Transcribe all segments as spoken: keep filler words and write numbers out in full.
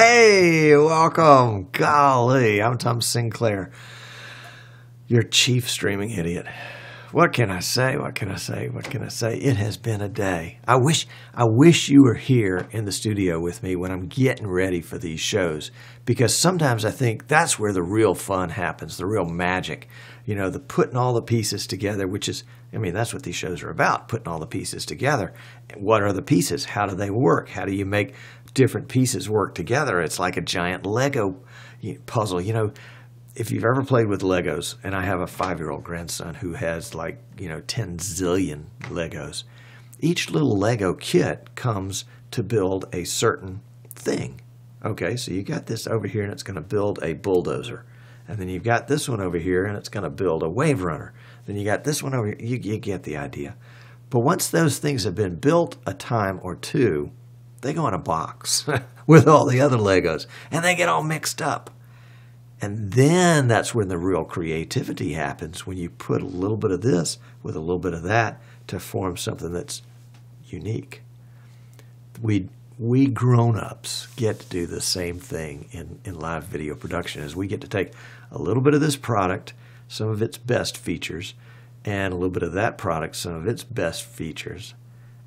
Hey, welcome. Golly, I'm Tom Sinclair, your chief streaming idiot. What can I say? What can I say? What can I say? It has been a day. I wish I wish you were here in the studio with me when I'm getting ready for these shows, because sometimes I think that's where the real fun happens, the real magic, you know, the putting all the pieces together, which is, I mean, that's what these shows are about, putting all the pieces together. What are the pieces? How do they work? How do you make different pieces work together? It's like a giant Lego puzzle, you know. If you've ever played with Legos, and I have a five-year-old grandson who has like, you know, ten zillion Legos, each little Lego kit comes to build a certain thing. Okay, so you got this over here, and it's going to build a bulldozer. And then you've got this one over here, and it's going to build a wave runner. Then you got this one over here. You, you get the idea. But once those things have been built a time or two, they go in a box with all the other Legos, and they get all mixed up. And then that's when the real creativity happens, when you put a little bit of this with a little bit of that to form something that's unique. We, we grown-ups get to do the same thing in, in live video production, as we get to take a little bit of this product, some of its best features, and a little bit of that product, some of its best features,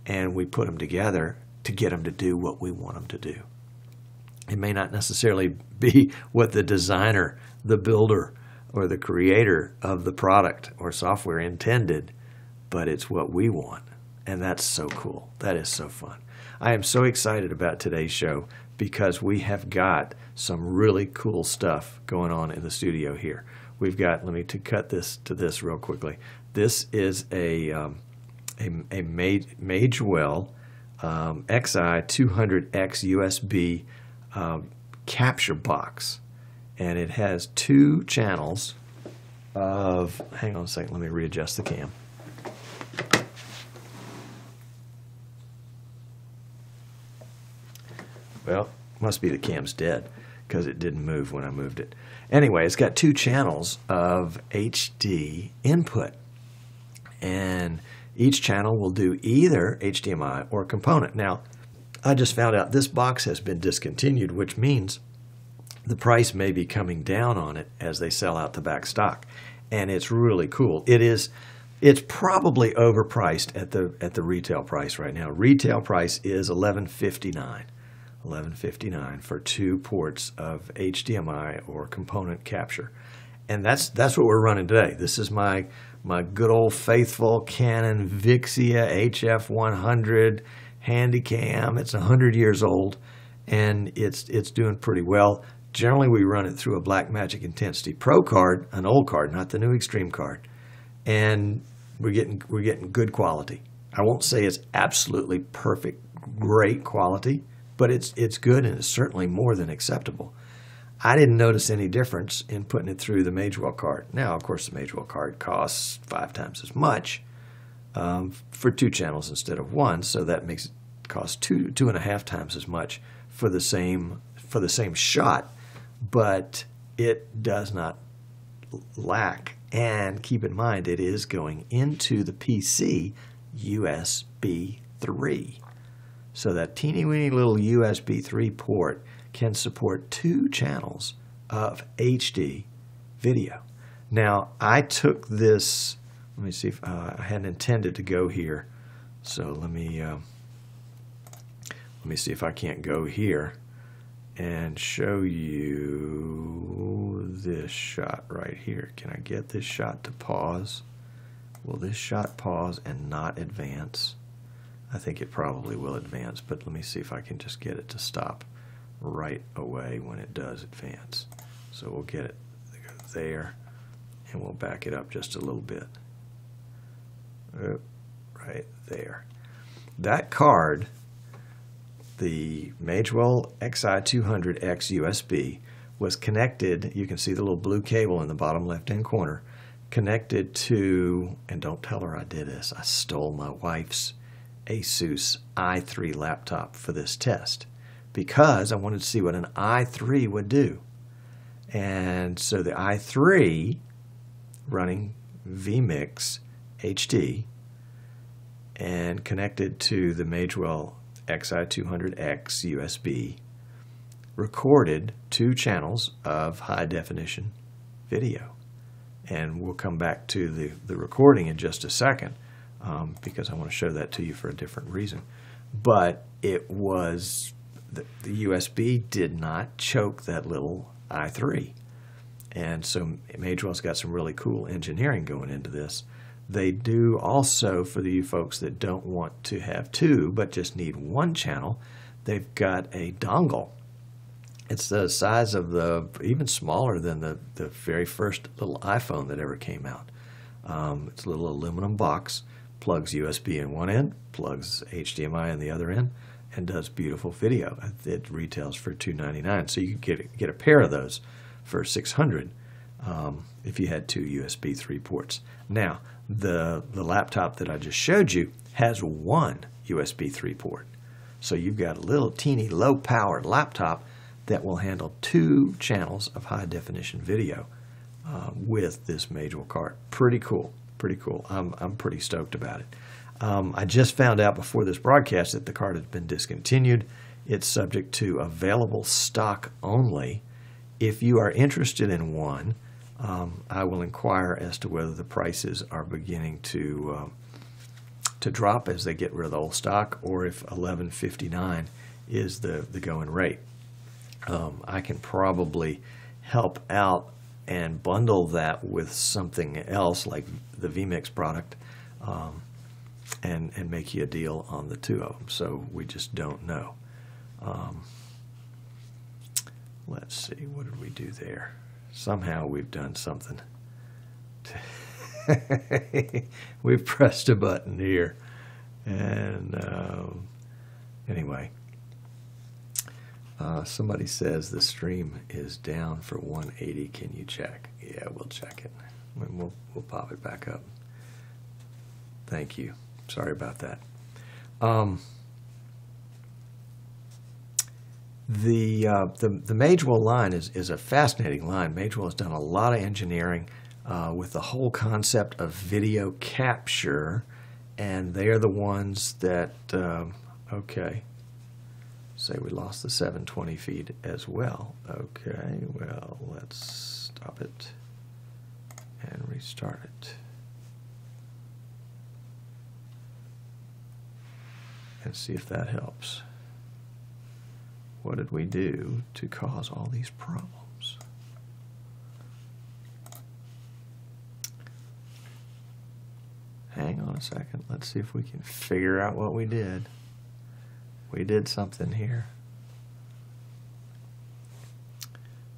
and we put them together to get them to do what we want them to do. It may not necessarily be what the designer, the builder, or the creator of the product or software intended, but it's what we want. And that's so cool. That is so fun. I am so excited about today's show because we have got some really cool stuff going on in the studio here. We've got, let me to cut this to this real quickly. This is a, um, a, a Magewell um, X I two hundred X U S B three Um, capture box, and it has two channels of, hang on a second, let me readjust the cam. Well, must be the cam's dead because it didn't move when I moved it. Anyway, it's got two channels of H D input, and each channel will do either H D M I or component. Now, I just found out this box has been discontinued, which means the price may be coming down on it as they sell out the back stock. And it's really cool. It is, it's probably overpriced at the at the retail price right now. Retail price is eleven fifty-nine. eleven fifty-nine for two ports of H D M I or component capture. And that's that's what we're running today. This is my my good old faithful Canon Vixia H F one hundred Handycam. It's one hundred years old, and it's it's doing pretty well. Generally, we run it through a Blackmagic Intensity Pro card, an old card, not the new Extreme card, and we're getting we're getting good quality. I won't say it's absolutely perfect, great quality, but it's it's good, and it's certainly more than acceptable. I didn't notice any difference in putting it through the Magewell card. Now, of course, the Magewell card costs five times as much. Um, for two channels instead of one, so that makes it cost two two and a half times as much for the same for the same shot, but it does not lack. And keep in mind, it is going into the P C U S B three, so that teeny weeny little U S B three port can support two channels of H D video. Now, I took this. Let me see if uh, I hadn't intended to go here, so let me uh, let me see if I can't go here and show you this shot right here. Can I get this shot to pause? Will this shot pause and not advance? I think it probably will advance, but let me see if I can just get it to stop right away when it does advance. So we'll get it there, and we'll back it up just a little bit. Right there. That card, the Magewell X I two hundred X U S B, was connected. You can see the little blue cable in the bottom left-hand corner, connected to, and don't tell her I did this, I stole my wife's Asus i three laptop for this test because I wanted to see what an i three would do. And so the i three running vMix H D and connected to the Magewell X I two hundred X U S B recorded two channels of high definition video. And we'll come back to the, the recording in just a second, um, because I want to show that to you for a different reason. But it was, the, the U S B did not choke that little i three. And so Magewell's got some really cool engineering going into this. They do also, for you folks that don't want to have two but just need one channel, they've got a dongle. It's the size of the, even smaller than the, the very first little iPhone that ever came out. Um, it's a little aluminum box, plugs U S B in one end, plugs H D M I in the other end, and does beautiful video. It retails for two ninety-nine, so you can get, get a pair of those for six hundred dollars um, if you had two U S B three ports. Now, the, the laptop that I just showed you has one U S B three port. So you've got a little teeny low-powered laptop that will handle two channels of high-definition video uh, with this Magewell card. Pretty cool, pretty cool. I'm, I'm pretty stoked about it. Um, I just found out before this broadcast that the card has been discontinued. It's subject to available stock only. If you are interested in one, um, I will inquire as to whether the prices are beginning to um, to drop as they get rid of the old stock, or if eleven fifty-nine is the, the going rate. Um, I can probably help out and bundle that with something else like the vMix product um, and, and make you a deal on the two of them. So we just don't know. Um, let's see, what did we do there? Somehow we've done something. We've pressed a button here. And um, anyway. Uh, somebody says the stream is down for one eighty. Can you check? Yeah, we'll check it. We'll, we'll pop it back up. Thank you. Sorry about that. Um, the, uh, the the Magewell line is, is a fascinating line. Magewell has done a lot of engineering uh, with the whole concept of video capture, and they are the ones that, um, okay. Say we lost the seven twenty feed as well. Okay, well, let's stop it and restart it. And see if that helps. What did we do to cause all these problems? Hang on a second. Let's see if we can figure out what we did. We did something here.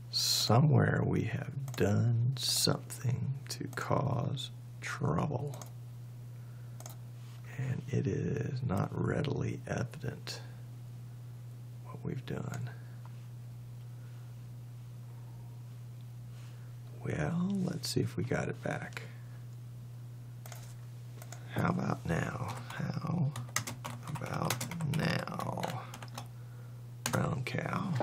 Somewhere we have done something to cause trouble. And it is not readily evident what we've done. Well, let's see if we got it back. How about now? How about now, brown cow?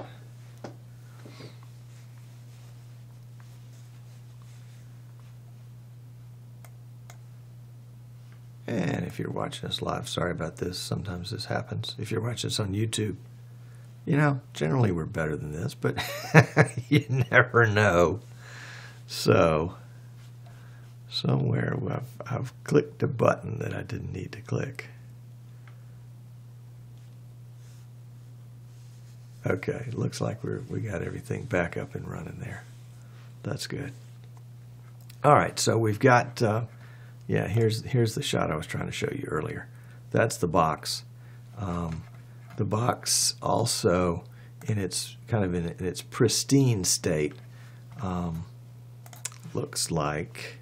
And if you're watching us live, sorry about this. Sometimes this happens. If you're watching us on YouTube, you know, generally we're better than this, but you never know. So somewhere I've, I've clicked a button that I didn't need to click. Okay, looks like we're, we got everything back up and running there. That's good. All right, so we've got, uh, yeah, here's, here's the shot I was trying to show you earlier. That's the box. Um, the box also, in its kind of in, in its pristine state, um, looks like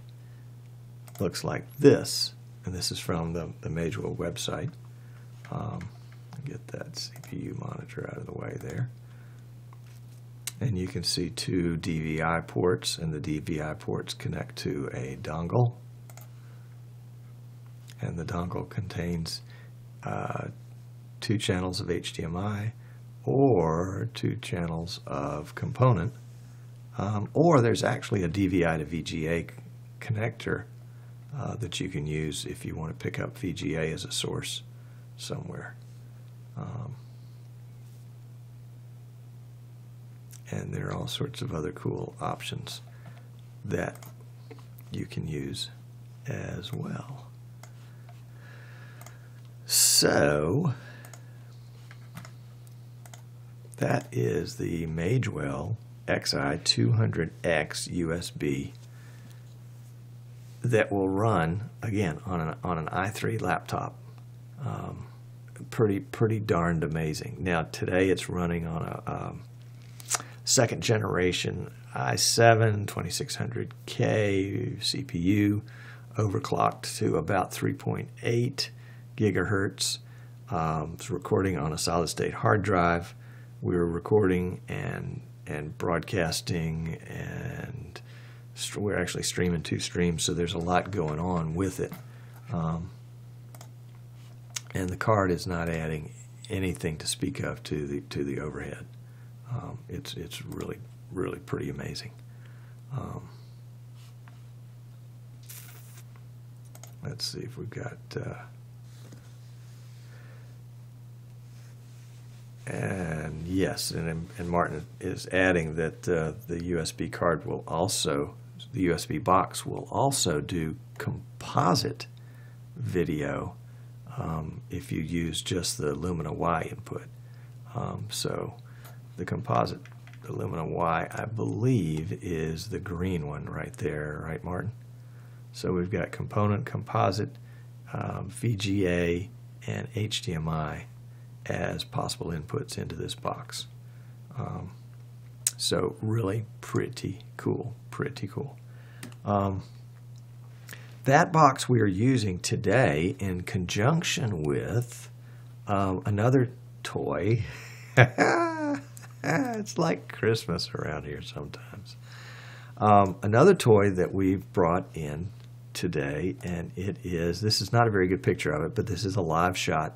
looks like this. And this is from the, the Magewell website. Um, Get that C P U monitor out of the way there. And you can see two D V I ports, and the D V I ports connect to a dongle. And the dongle contains uh, two channels of H D M I or two channels of component. Um, or there's actually a D V I to V G A connector uh, that you can use if you want to pick up V G A as a source somewhere. Um, and there are all sorts of other cool options that you can use as well. So that is the Magewell X I two hundred X U S B that will run again on an on an i three laptop. Um, pretty pretty darned amazing. Now today it's running on a um, second generation i seven twenty-six hundred K C P U, overclocked to about three point eight gigahertz. Um, it's recording on a solid state hard drive. We were recording and and broadcasting, and we're actually streaming two streams, so there's a lot going on with it. Um, and the card is not adding anything to speak of to the to the overhead. Um, it's it's really really pretty amazing. Um, let's see if we've got. Uh, And yes, and, and Martin is adding that uh, the U S B card will also, the U S B box will also do composite video um, if you use just the Lumina Y input. Um, so the composite, the Lumina Y, I believe is the green one right there, right, Martin? So we've got component, composite, um, V G A, and H D M I as possible inputs into this box. Um, so really pretty cool, pretty cool. Um, that box we are using today in conjunction with um, another toy. It's like Christmas around here sometimes. Um, another toy that we've brought in today, and it is, this is not a very good picture of it, but this is a live shot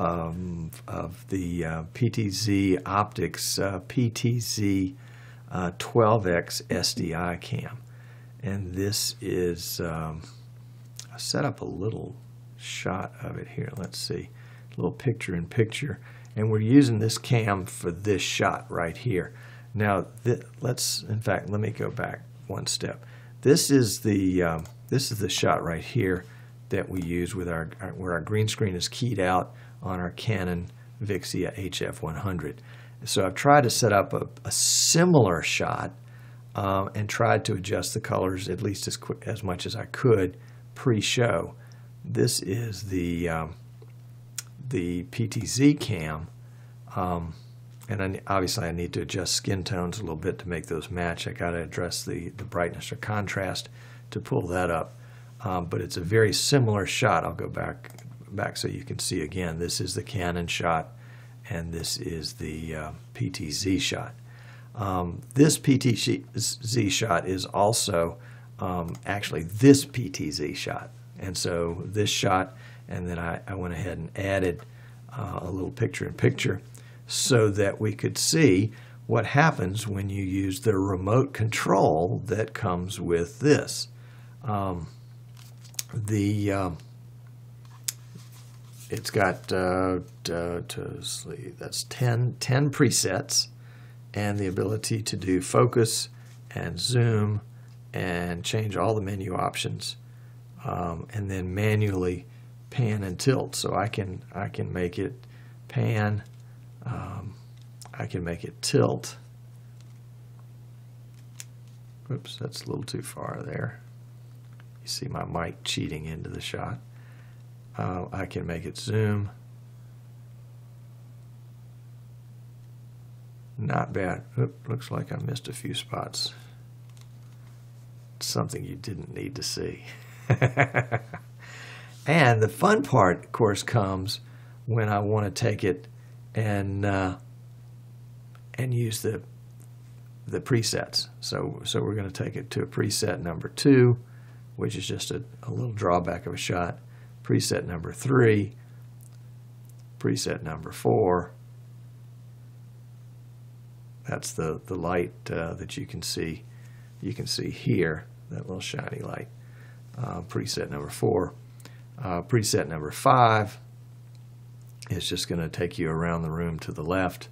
Um, of the uh, P T Z Optics uh, P T Z uh, twelve X S D I cam. And this is, um, I set up a little shot of it here. Let's see, a little picture in picture. And we're using this cam for this shot right here. Now, let's, in fact, let me go back one step. This is the, um, this is the shot right here that we use with our, our, where our green screen is keyed out on our Canon Vixia H F one hundred. So I've tried to set up a, a similar shot um, and tried to adjust the colors at least as quick, as much as I could pre-show. This is the um, the P T Z cam, um, and I, obviously I need to adjust skin tones a little bit to make those match. I got to address the the brightness or contrast to pull that up. Um, but it's a very similar shot. I'll go back. back so you can see again. This is the Canon shot, and this is the uh, P T Z shot. Um, this P T Z shot is also um, actually this P T Z shot, and so this shot, and then I, I went ahead and added uh, a little picture in picture so that we could see what happens when you use the remote control that comes with this. Um, the um, It's got uh, to, to see, that's ten, ten presets, and the ability to do focus and zoom and change all the menu options, um, and then manually pan and tilt. So I can I can make it pan, um, I can make it tilt. Oops, that's a little too far there. You see my mic cheating into the shot. Uh, I can make it zoom. Not bad. Oop, looks like I missed a few spots. Something you didn't need to see. And the fun part, of course, comes when I want to take it and uh, and use the the presets. So so we're going to take it to a preset number two, which is just a, a little drawback of a shot. Preset number three, preset number four. That's the the light uh, that you can see. You can see here that little shiny light. Uh, preset number four, uh, preset number five. It's just going to take you around the room to the left.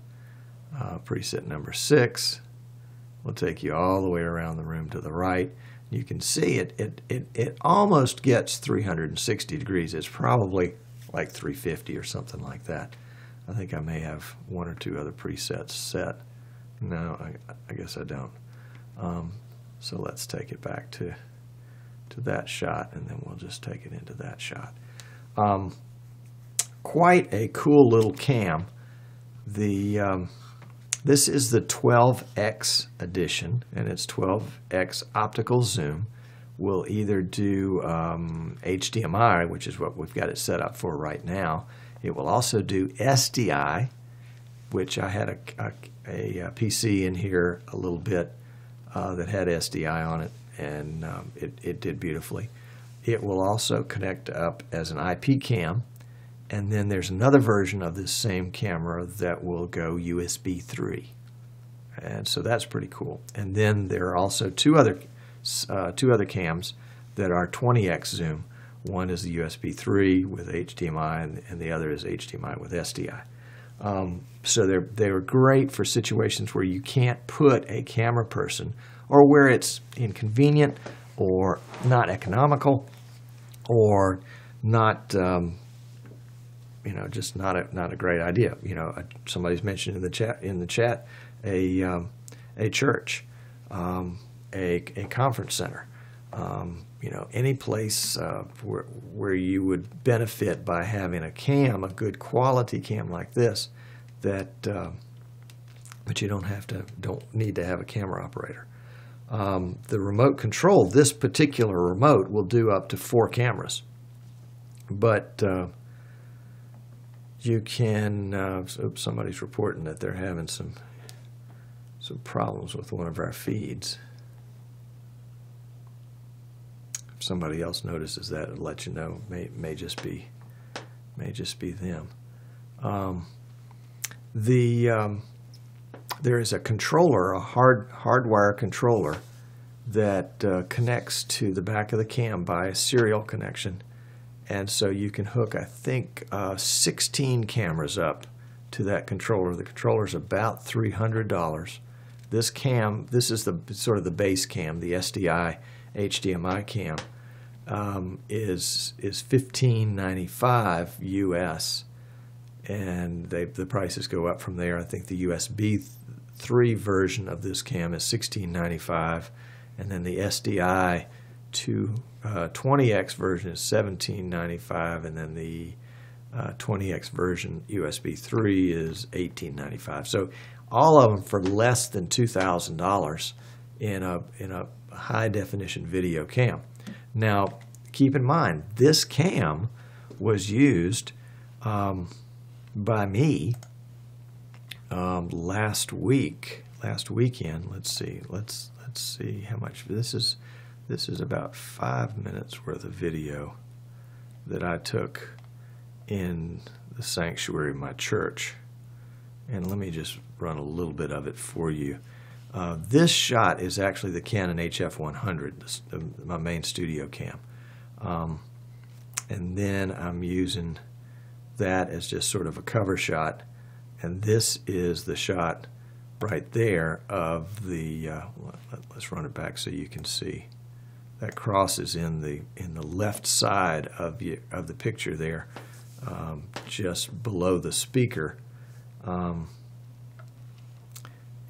Uh, preset number six. We'll take you all the way around the room to the right. You can see it, it, it, it almost gets three hundred sixty degrees. It's probably like three fifty or something like that. I think I may have one or two other presets set. No, I, I guess I don't. Um, so let's take it back to, to that shot, and then we'll just take it into that shot. Um, quite a cool little cam. The, um, this is the twelve X edition, and it's twelve X optical zoom. We'll either do um, H D M I, which is what we've got it set up for right now. It will also do S D I, which I had a, a, a P C in here a little bit uh, that had S D I on it, and um, it, it did beautifully. It will also connect up as an I P cam, and then there's another version of this same camera that will go U S B three, and so that's pretty cool. And then there are also two other uh, two other cams that are twenty X zoom. One is the U S B three with H D M I, and, and the other is H D M I with S D I. Um, so they're they're great for situations where you can't put a camera person, or where it's inconvenient, or not economical, or not. Um, You know, just not a not a great idea. You know, somebody's mentioned in the chat in the chat a um, a church, um, a a conference center. Um, you know, any place uh, where where you would benefit by having a cam, a good quality cam like this, that uh, but you don't have to don't need to have a camera operator. Um, the remote control, this particular remote will do up to four cameras, but. Uh, You can. Uh, oops, somebody's reporting that they're having some some problems with one of our feeds. If somebody else notices that, it'll let you know. May may just be may just be them. Um, the um, there is a controller, a hard hardwire controller, that uh, connects to the back of the cam by a serial connection. And so you can hook, I think, uh, sixteen cameras up to that controller. The controller's about three hundred dollars. This cam, this is the sort of the base cam, the S D I H D M I cam, um, is is fifteen ninety-five U S, and they, the prices go up from there. I think the U S B three version of this cam is sixteen ninety-five, and then the S D I to uh, twenty X version is seventeen ninety-five, and then the uh, twenty X version U S B three is eighteen ninety-five. So all of them for less than two thousand dollars in a in a high definition video cam. Now keep in mind, this cam was used um, by me um, last week, last weekend. Let's see, let's let's see how much this is. This is about five minutes worth of video that I took in the sanctuary of my church. And let me just run a little bit of it for you. Uh, this shot is actually the Canon H F one hundred, my main studio cam. Um, and then I'm using that as just sort of a cover shot. And this is the shot right there of the, uh, let's run it back so you can see. That cross is in the in the left side of the of the picture there, um, just below the speaker, um,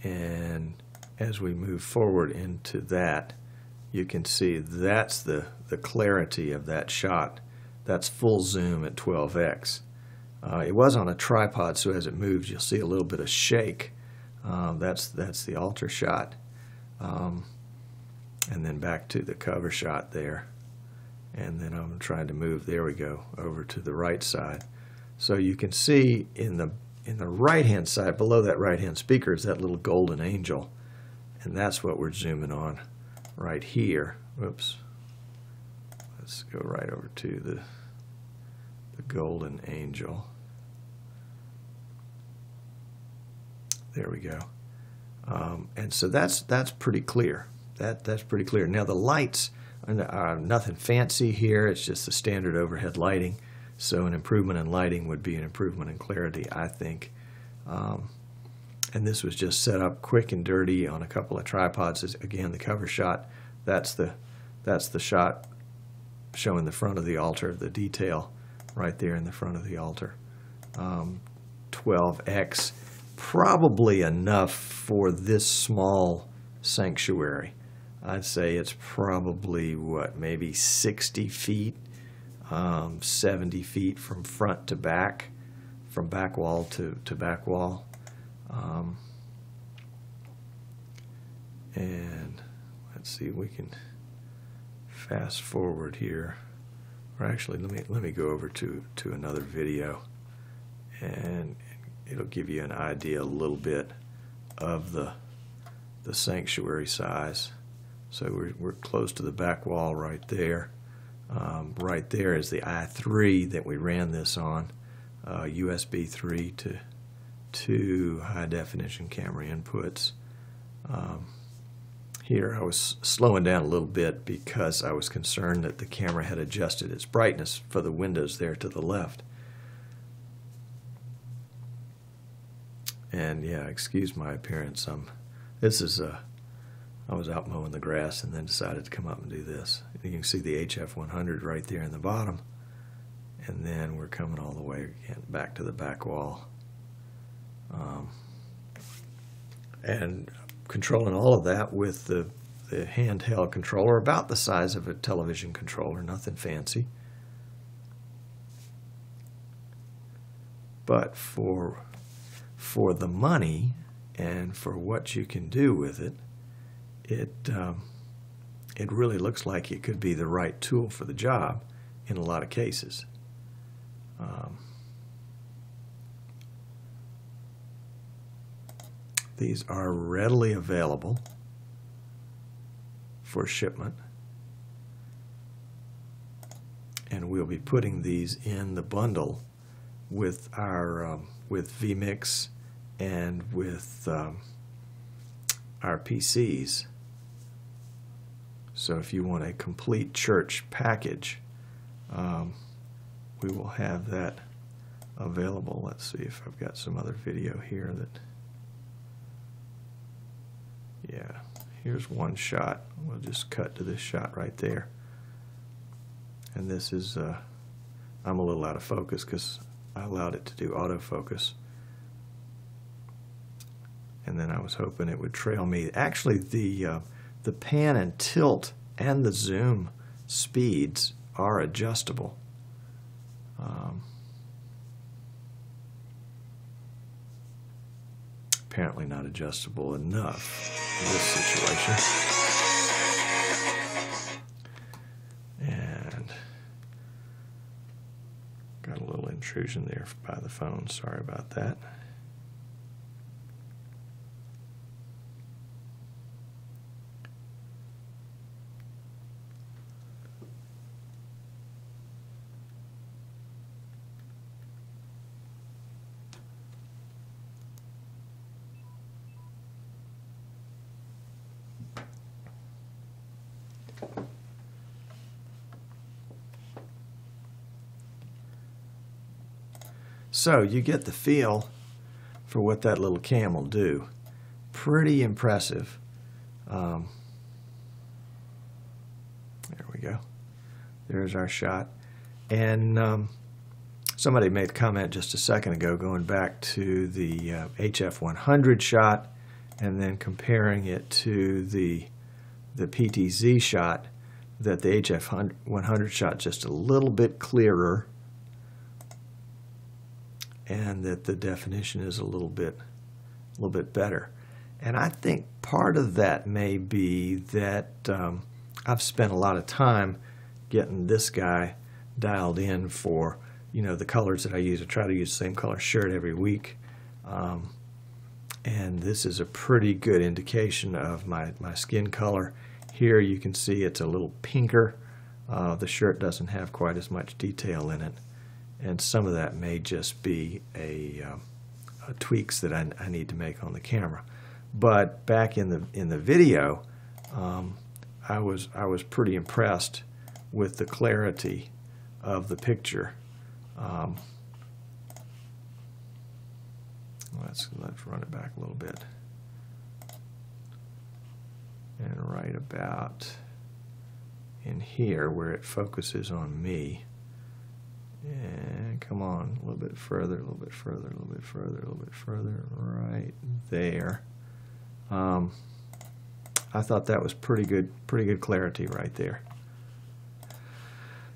and as we move forward into that, you can see that's the the clarity of that shot. That's full zoom at twelve X. Uh, it was on a tripod, so as it moves, you'll see a little bit of shake. Uh, that's that's the altar shot. Um, And then back to the cover shot there. And then I'm trying to move, there we go, over to the right side. So you can see in the in the right-hand side, below that right-hand speaker is that little golden angel. And that's what we're zooming on right here. Whoops. Let's go right over to the, the golden angel. There we go. Um, and so that's that's pretty clear. That, that's pretty clear. Now the lights are nothing fancy here. It's just the standard overhead lighting. So an improvement in lighting would be an improvement in clarity, I think. Um, And this was just set up quick and dirty on a couple of tripods. Again, the cover shot, that's the, that's the shot showing the front of the altar, the detail right there in the front of the altar. Um, twelve X, probably enough for this small sanctuary. I'd say it's probably, what, maybe sixty feet, um, seventy feet from front to back, from back wall to, to back wall. Um, and let's see, we can fast forward here, or actually let me let me go over to to another video, and it'll give you an idea a little bit of the the sanctuary size. So we're we're close to the back wall right there. Um, right there is the I three that we ran this on, uh, U S B three to two high definition camera inputs. Um, here I was slowing down a little bit because I was concerned that the camera had adjusted its brightness for the windows there to the left. And yeah, excuse my appearance. Um, this is a, I was out mowing the grass and then decided to come up and do this. You can see the H F one hundred right there in the bottom, and then we're coming all the way again back to the back wall. Um, and controlling all of that with the, the handheld controller, about the size of a television controller, nothing fancy. But for, for the money and for what you can do with it, it, um, it really looks like it could be the right tool for the job in a lot of cases. Um, These are readily available for shipment, and we'll be putting these in the bundle with our um, with vMix and with um, our P Cs. So if you want a complete church package, um, we will have that available. Let's see if I've got some other video here that. Yeah, here's one shot. We'll just cut to this shot right there. And this is, uh, I'm a little out of focus because I allowed it to do autofocus. And then I was hoping it would trail me. Actually, the, uh, the pan and tilt and the zoom speeds are adjustable. Um, apparently not adjustable enough. This situation. And got a little intrusion there by the phone. Sorry about that. So you get the feel for what that little cam will do. Pretty impressive. Um, there we go. There's our shot. And um, somebody made a comment just a second ago going back to the uh, H F one hundred shot and then comparing it to the, the P T Z shot, that the H F one hundred shot just a little bit clearer, and that the definition is a little bit, a little bit better. And I think part of that may be that um, I've spent a lot of time getting this guy dialed in for, you know, the colors that I use. I try to use the same color shirt every week. Um, and this is a pretty good indication of my, my skin color. Here you can see it's a little pinker. Uh, the shirt doesn't have quite as much detail in it. And some of that may just be a, um, a tweaks that I, I need to make on the camera. But back in the in the video, um, I was I was pretty impressed with the clarity of the picture. Um, Let's, let's run it back a little bit. And right about in here where it focuses on me. And come on, a little bit further, a little bit further, a little bit further, a little bit further, right there. Um, I thought that was pretty good, pretty good clarity right there.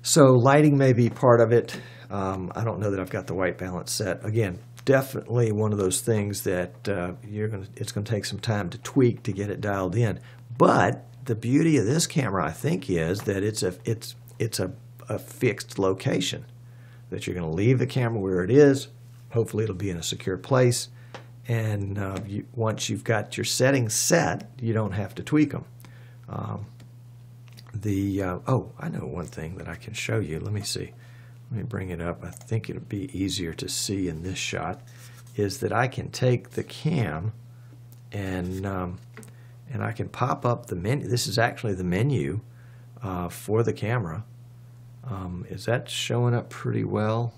So lighting may be part of it. Um, I don't know that I've got the white balance set. Again, definitely one of those things that uh, you're gonna, it's going to take some time to tweak to get it dialed in. But the beauty of this camera, I think, is that it's a, it's, it's a, a fixed location, that you're going to leave the camera where it is. Hopefully it'll be in a secure place. And uh, you, once you've got your settings set, you don't have to tweak them. Um, the uh, oh, I know one thing that I can show you. Let me see. Let me bring it up. I think it'll be easier to see in this shot. Is that I can take the cam and um, and I can pop up the menu. This is actually the menu uh, for the camera. Um, is that showing up pretty well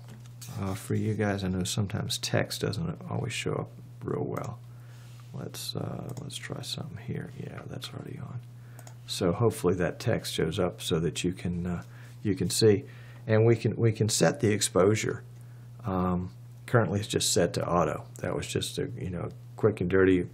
uh, for you guys? I know sometimes text doesn't always show up real well. Let's uh, let's try something here. Yeah, that's already on. So hopefully that text shows up so that you can uh, you can see, and we can we can set the exposure. Um, currently, it's just set to auto. That was just a you know quick and dirty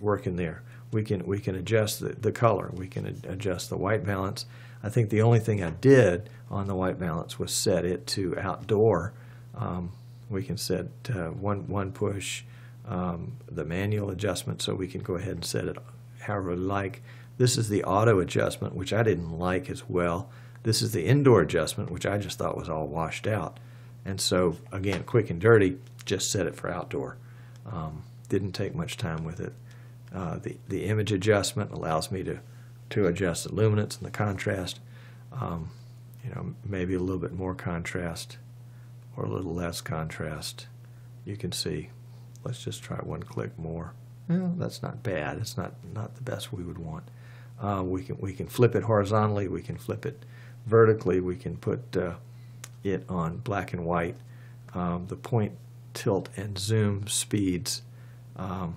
work in there. We can we can adjust the, the color. We can ad adjust the white balance. I think the only thing I did on the white balance was set it to outdoor. Um, we can set uh, one one push. Um, the manual adjustment, so we can go ahead and set it however we like. This is the auto adjustment, which I didn't like as well. This is the indoor adjustment, which I just thought was all washed out. And so, again, quick and dirty, just set it for outdoor. Um, didn't take much time with it. Uh, the, the image adjustment allows me to, to adjust the luminance and the contrast. Um, you know, maybe a little bit more contrast or a little less contrast. You can see. Let's just try one click more. Well, that's not bad. It's not not the best we would want. Uh, we can we can flip it horizontally. We can flip it vertically. We can put uh, it on black and white. Um, the point, tilt, and zoom speeds. Um,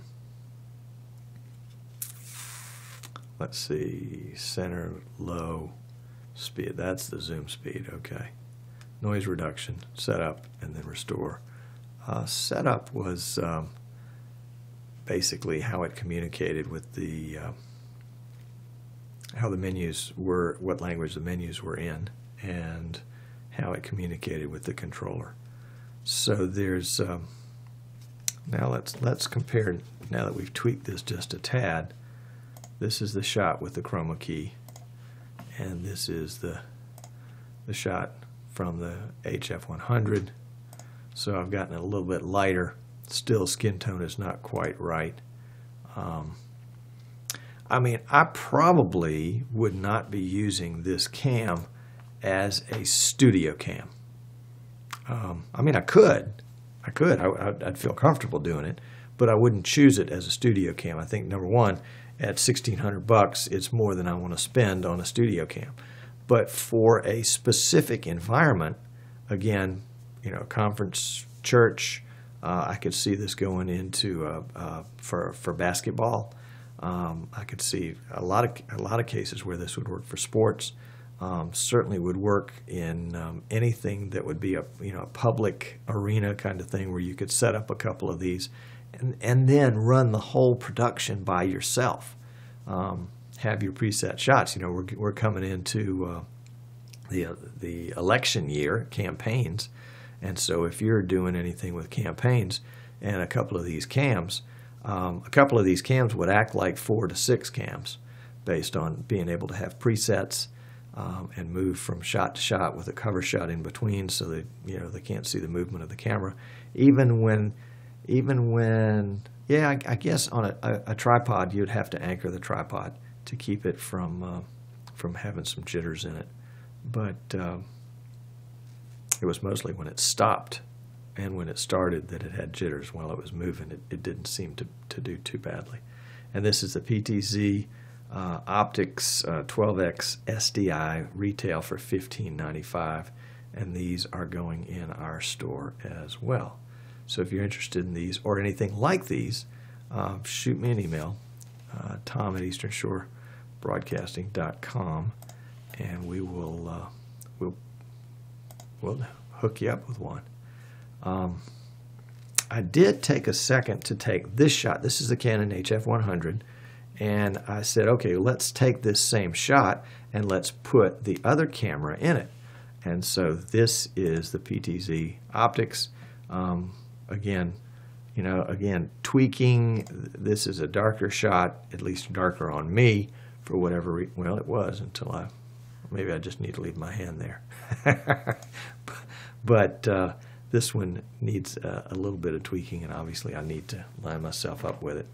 let's see. Center, low, speed. That's the zoom speed. Okay. Noise reduction. Set up and then restore. Uh, setup was um, basically how it communicated with the uh, how the menus were, what language the menus were in, and how it communicated with the controller. So there's um, now let's let's compare. Now that we've tweaked this just a tad, this is the shot with the chroma key, and this is the the shot from the H F one hundred. So I've gotten a little bit lighter. Still, skin tone is not quite right. Um, I mean, I probably would not be using this cam as a studio cam. Um, I mean, I could. I could. I, I'd feel comfortable doing it, but I wouldn't choose it as a studio cam. I think, number one, at sixteen hundred bucks, it's more than I want to spend on a studio cam. But for a specific environment, again, you know, conference, church. Uh, I could see this going into uh, uh, for for basketball. Um, I could see a lot of a lot of cases where this would work for sports. Um, certainly would work in um, anything that would be a you know a public arena kind of thing where you could set up a couple of these, and and then run the whole production by yourself. Um, have your preset shots. You know, we're we're coming into uh, the uh, the election year campaigns. And so if you're doing anything with campaigns and a couple of these cams, um, a couple of these cams would act like four to six cams based on being able to have presets um, and move from shot to shot with a cover shot in between so that, you know, they can't see the movement of the camera. Even when, even when, yeah, I, I guess on a, a, a tripod, you'd have to anchor the tripod to keep it from, uh, from having some jitters in it. But... Uh, It was mostly when it stopped and when it started that it had jitters while it was moving. It, it didn't seem to, to do too badly. And this is the P T Z uh, Optics uh, twelve X S D I retail for fifteen ninety-five, and these are going in our store as well. So if you're interested in these or anything like these, uh, shoot me an email, uh, Tom at Eastern Shore Broadcasting dot com, and we will uh, we'll we'll hook you up with one. Um, I did take a second to take this shot. This is the Canon H F one hundred, and I said, okay, let's take this same shot and let's put the other camera in it. And so this is the P T Z Optics. Um, again, you know, again, tweaking. This is a darker shot, at least darker on me for whatever reason. Well, it was until I, maybe I just need to leave my hand there. But uh, this one needs a, a little bit of tweaking, and obviously I need to line myself up with it.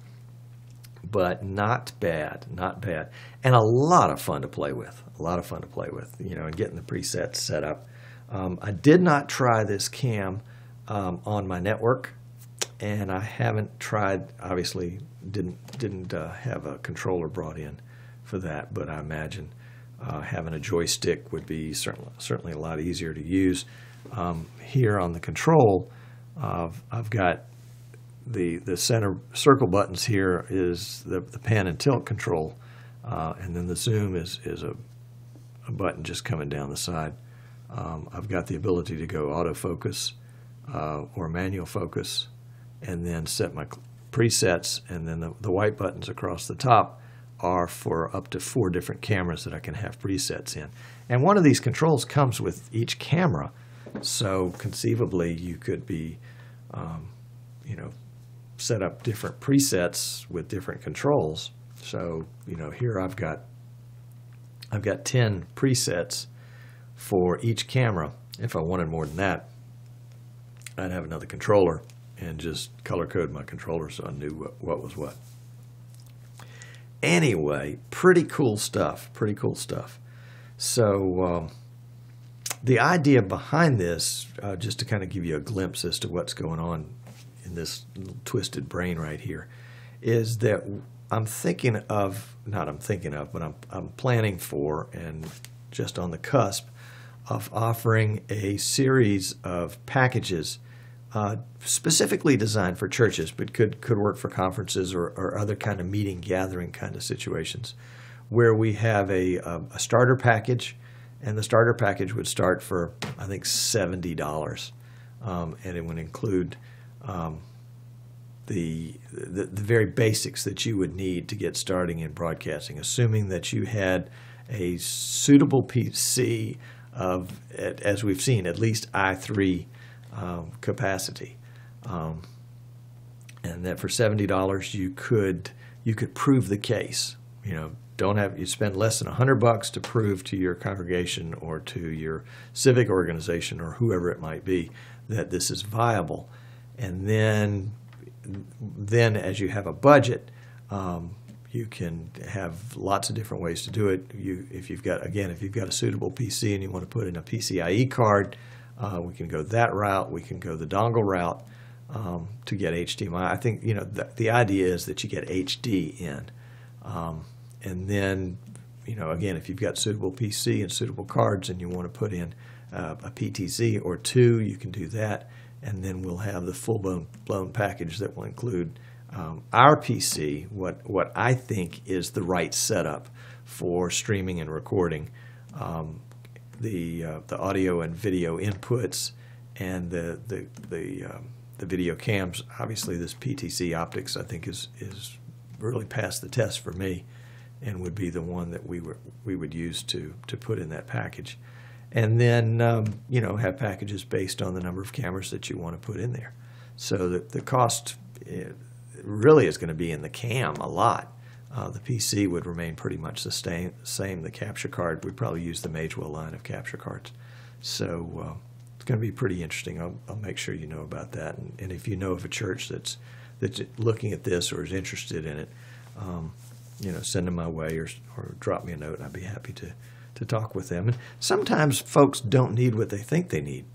But not bad, not bad, and a lot of fun to play with, a lot of fun to play with, you know, and getting the presets set up. Um, I did not try this cam um, on my network, and I haven't tried, obviously didn't, didn't uh, have a controller brought in for that, but I imagine uh, having a joystick would be certainly, certainly a lot easier to use. Um, here on the control, uh, I've got The, the center circle buttons here is the, the pan and tilt control, uh, and then the zoom is, is a, a button just coming down the side. Um, I've got the ability to go autofocus uh, or manual focus, and then set my presets, and then the, the white buttons across the top are for up to four different cameras that I can have presets in. And one of these controls comes with each camera, so conceivably you could be, um, you know, set up different presets with different controls. So, you know, here I've got I've got ten presets for each camera. If I wanted more than that, I'd have another controller and just color code my controller so I knew what, what was what. Anyway, pretty cool stuff, pretty cool stuff. So um, the idea behind this, uh, just to kind of give you a glimpse as to what's going on in this little twisted brain right here, is that I'm thinking of, not I'm thinking of, but I'm, I'm planning for and just on the cusp of offering a series of packages uh, specifically designed for churches, but could, could work for conferences or, or other kind of meeting, gathering kind of situations, where we have a, a, a starter package, and the starter package would start for, I think, seventy dollars, um, and it would include Um, the, the the very basics that you would need to get starting in broadcasting, assuming that you had a suitable P C of, as we've seen, at least I three um, capacity, um, and that for seventy dollars you could you could prove the case. You know, don't have you spend less than a hundred bucks to prove to your congregation or to your civic organization or whoever it might be that this is viable. And then, then as you have a budget, um, you can have lots of different ways to do it. You, if you've got, again, if you've got a suitable P C and you want to put in a PCIe card, uh, we can go that route. We can go the dongle route um, to get H D M I. I think, you know, the, the idea is that you get H D in. Um, and then, you know, again, if you've got suitable P C and suitable cards and you want to put in uh, a P T Z or two, you can do that. And then we'll have the full-blown package that will include um, our P C, what, what I think is the right setup for streaming and recording, um, the, uh, the audio and video inputs, and the, the, the, um, the video cams. Obviously, this P T Z Optics, I think, is, is really past the test for me and would be the one that we, were, we would use to, to put in that package. And then, um, you know, have packages based on the number of cameras that you want to put in there. So the, the cost really is going to be in the cam a lot. Uh, the P C would remain pretty much the same. same. The capture card, we probably use the Magewell line of capture cards. So uh, it's going to be pretty interesting. I'll, I'll make sure you know about that. And, and if you know of a church that's, that's looking at this or is interested in it, um, you know, send them my way or, or drop me a note, and I'd be happy to. to talk with them. And sometimes folks don't need what they think they need.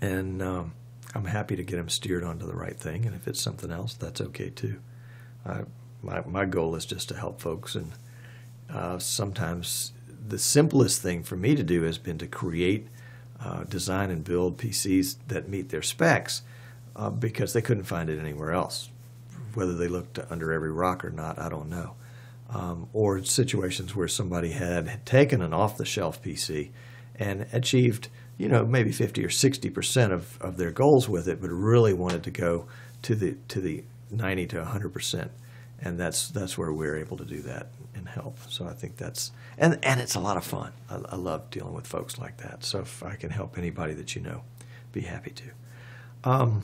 And um, I'm happy to get them steered onto the right thing. And if it's something else, that's okay too. Uh, my, my goal is just to help folks. And uh, sometimes the simplest thing for me to do has been to create, uh, design and build P Cs that meet their specs. uh, because they couldn't find it anywhere else. Whether they looked under every rock or not, I don't know. Um, or situations where somebody had, had taken an off-the-shelf P C and achieved, you know, maybe fifty or sixty percent of, of their goals with it, but really wanted to go to the to the ninety to one hundred percent, and that's that's where we're able to do that and help. So I think that's and and it's a lot of fun. I, I love dealing with folks like that. So if I can help anybody that you know, be happy to. Um,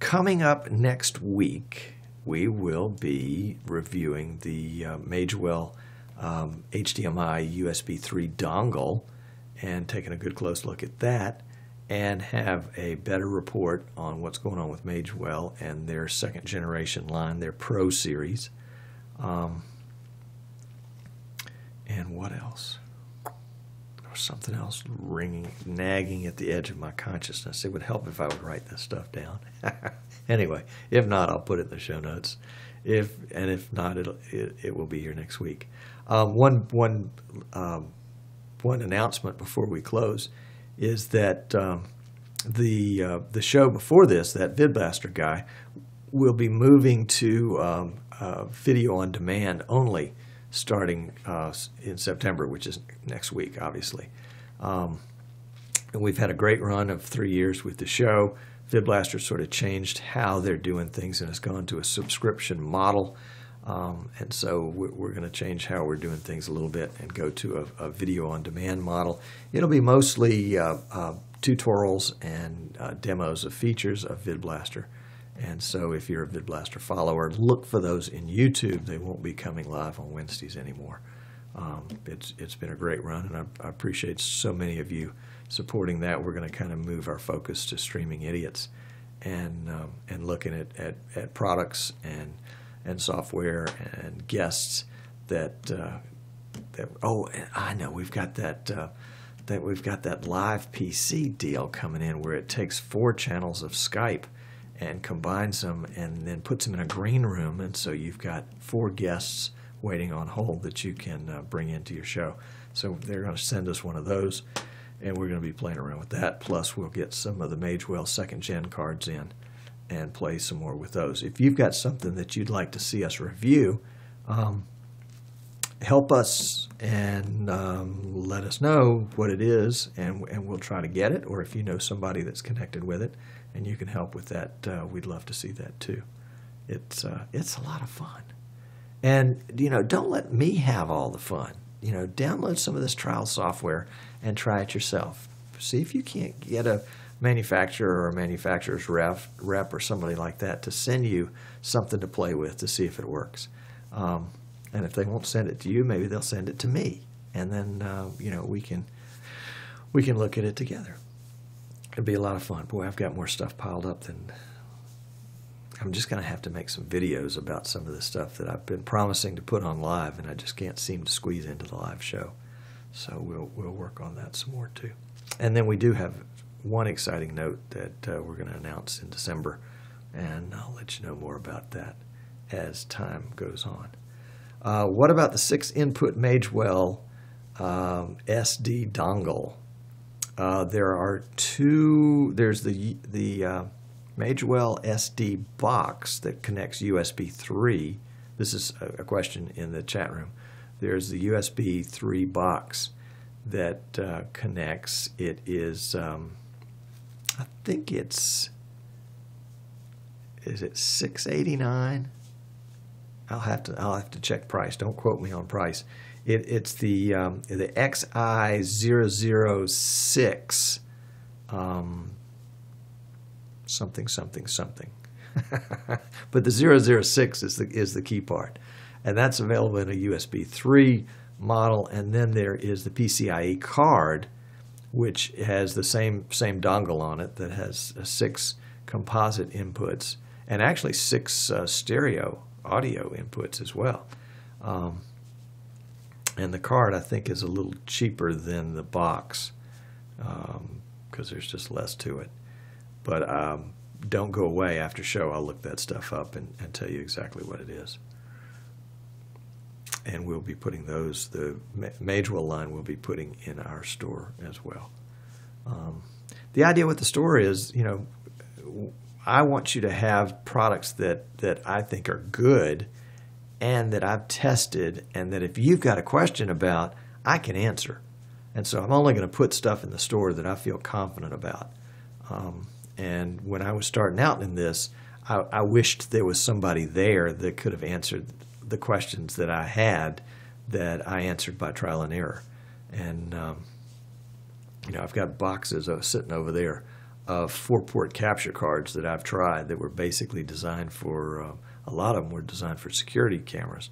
coming up next week, we will be reviewing the uh, Magewell um, H D M I U S B three dongle and taking a good close look at that, and have a better report on what's going on with Magewell and their second generation line, their Pro series. Um, and what else? There was something else ringing, nagging at the edge of my consciousness. It would help if I would write this stuff down. Anyway, if not, I'll put it in the show notes. If and if not, it'll, it it will be here next week. Um, one one um, one announcement before we close is that um, the uh, the show before this, that VidBlaster guy, will be moving to um, uh, video on demand only, starting uh, in September, which is next week, obviously. Um, and we've had a great run of three years with the show. VidBlaster sort of changed how they're doing things and has gone to a subscription model. Um, and so we're, we're going to change how we're doing things a little bit and go to a, a video-on-demand model. It'll be mostly uh, uh, tutorials and uh, demos of features of VidBlaster. And so if you're a VidBlaster follower, look for those in YouTube. They won't be coming live on Wednesdays anymore. Um, it's, it's been a great run, and I, I appreciate so many of you supporting that. We're going to kind of move our focus to Streaming Idiots and, um, and looking at, at, at products and and software and guests that uh, that oh I know we've got that uh, that we've got that live P C deal coming in where it takes four channels of Skype and combines them and then puts them in a green room, and so you've got four guests waiting on hold that you can uh, bring into your show. So they're going to send us one of those, and we're going to be playing around with that. Plus we'll get some of the Magewell second gen cards in and play some more with those. If you've got something that you'd like to see us review, um, help us and um, let us know what it is, and, and we'll try to get it. Or if you know somebody that's connected with it and you can help with that, uh, we'd love to see that too. It's, uh, it's a lot of fun. And, you know, don't let me have all the fun. You know, download some of this trial software and try it yourself. See if you can't get a manufacturer or a manufacturer's rep, rep or somebody like that to send you something to play with to see if it works. Um, and if they won't send it to you, maybe they'll send it to me. And then, uh, you know, we can, we can look at it together. It'd be a lot of fun. Boy, I've got more stuff piled up than... I'm just going to have to make some videos about some of the stuff that I've been promising to put on live, and I just can't seem to squeeze into the live show. So we'll, we'll work on that some more, too. And then we do have one exciting note that uh, we're going to announce in December, and I'll let you know more about that as time goes on. Uh, what about the six input Magewell um, S D dongle? Uh, there are two. There's the, the uh, Magewell S D box that connects U S B three. This is a question in the chat room. There's the U S B three box that uh, connects. It is... Um, I think it's, is it six eighty-nine? I'll have to I'll have to check price. Don't quote me on price. It, it's the um, the X I zero zero six um, something something something. But the zero zero six is the is the key part, and that's available in a U S B three model. And then there is the P C I E card, which has the same same dongle on it that has uh, six composite inputs and actually six uh, stereo audio inputs as well. Um, and the card, I think, is a little cheaper than the box because um, there's just less to it. But um, don't go away. After show, I'll look that stuff up and, and tell you exactly what it is. And we'll be putting those, the Magewell line we'll be putting in our store as well. Um, the idea with the store is, you know, I want you to have products that, that I think are good and that I've tested and that if you've got a question about, I can answer. And so I'm only going to put stuff in the store that I feel confident about. Um, and when I was starting out in this, I, I wished there was somebody there that could have answered the questions that I had that I answered by trial and error. And, um, you know, I've got boxes sitting over there of four-port capture cards that I've tried that were basically designed for, uh, a lot of them were designed for security cameras.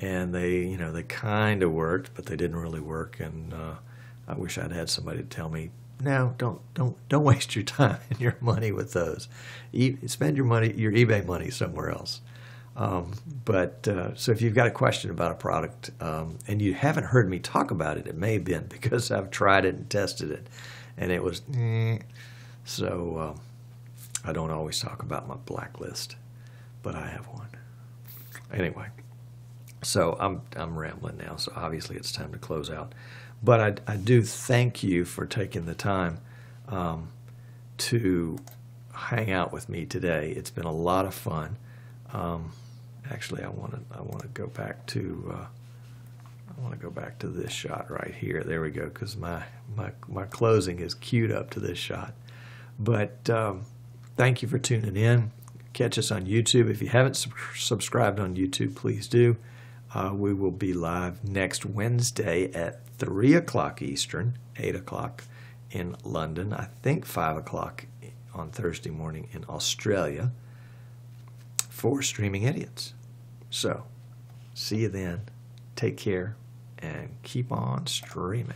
And they, you know, they kind of worked, but they didn't really work. And uh, I wish I'd had somebody to tell me, no, don't, don't, don't waste your time and your money with those. E spend your money, your eBay money somewhere else. Um, but uh, so if you've got a question about a product um, and you haven't heard me talk about it, it may have been because I've tried it and tested it, and it was eh. So um, I don't always talk about my blacklist, but I have one anyway. So I'm I'm rambling now. So obviously it's time to close out. But I I do thank you for taking the time um, to hang out with me today. It's been a lot of fun. Um, Actually, I want to I want to go back to uh, I want to go back to this shot right here. There we go, because my my my closing is queued up to this shot. But um, thank you for tuning in. Catch us on YouTube. If you haven't sub subscribed on YouTube, please do. Uh, we will be live next Wednesday at three o'clock Eastern, eight o'clock in London. I think five o'clock on Thursday morning in Australia. For Streaming Idiots. So, see you then. Take care and keep on streaming.